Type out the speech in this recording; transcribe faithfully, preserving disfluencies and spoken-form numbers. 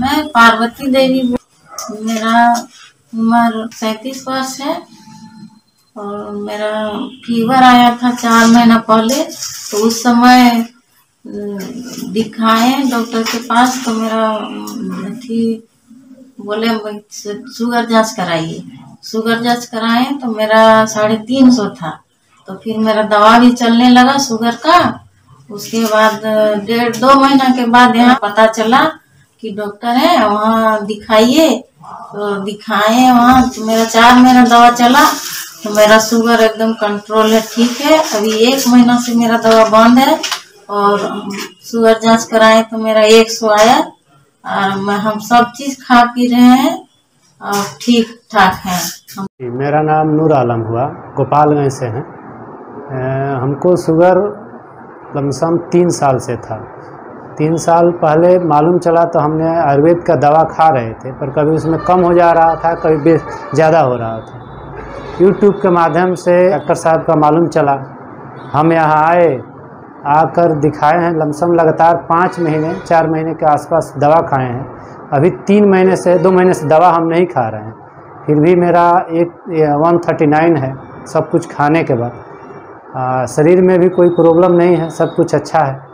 मैं पार्वती देवी, मेरा उम्र सैंतीस वर्ष है और मेरा फीवर आया था चार महीना पहले। तो उस समय दिखाए डॉक्टर के पास तो मेरा थी बोले शुगर जांच कराइए। शुगर जांच कराए तो मेरा साढ़े तीन सौ था। तो फिर मेरा दवा भी चलने लगा शुगर का। उसके बाद डेढ़ दो महीना के बाद यहाँ पता चला कि डॉक्टर है, वहाँ दिखाइए। तो दिखाए वहाँ तो मेरा चार महीना दवा चला तो मेरा शुगर एकदम कंट्रोल है, ठीक है। अभी एक महीना से मेरा दवा बंद है और शुगर जांच कराए तो मेरा एक सौ आया और मैं हम सब चीज़ खा पी रहे हैं और ठीक ठाक हैं। मेरा नाम नूर आलम हुआ, गोपालगंज से हैं। हमको शुगर लमसम तीन साल से था। तीन साल पहले मालूम चला तो हमने आयुर्वेद का दवा खा रहे थे, पर कभी उसमें कम हो जा रहा था, कभी ज़्यादा हो रहा था। यूट्यूब के माध्यम से डॉक्टर साहब का मालूम चला। हम यहाँ आए, आकर दिखाए हैं। लमसम लगातार पाँच महीने चार महीने के आसपास दवा खाए हैं। अभी तीन महीने से दो महीने से दवा हम नहीं खा रहे हैं, फिर भी मेरा एक वन थर्टी नाइन है। सब कुछ खाने के बाद आ, शरीर में भी कोई प्रॉब्लम नहीं है, सब कुछ अच्छा है।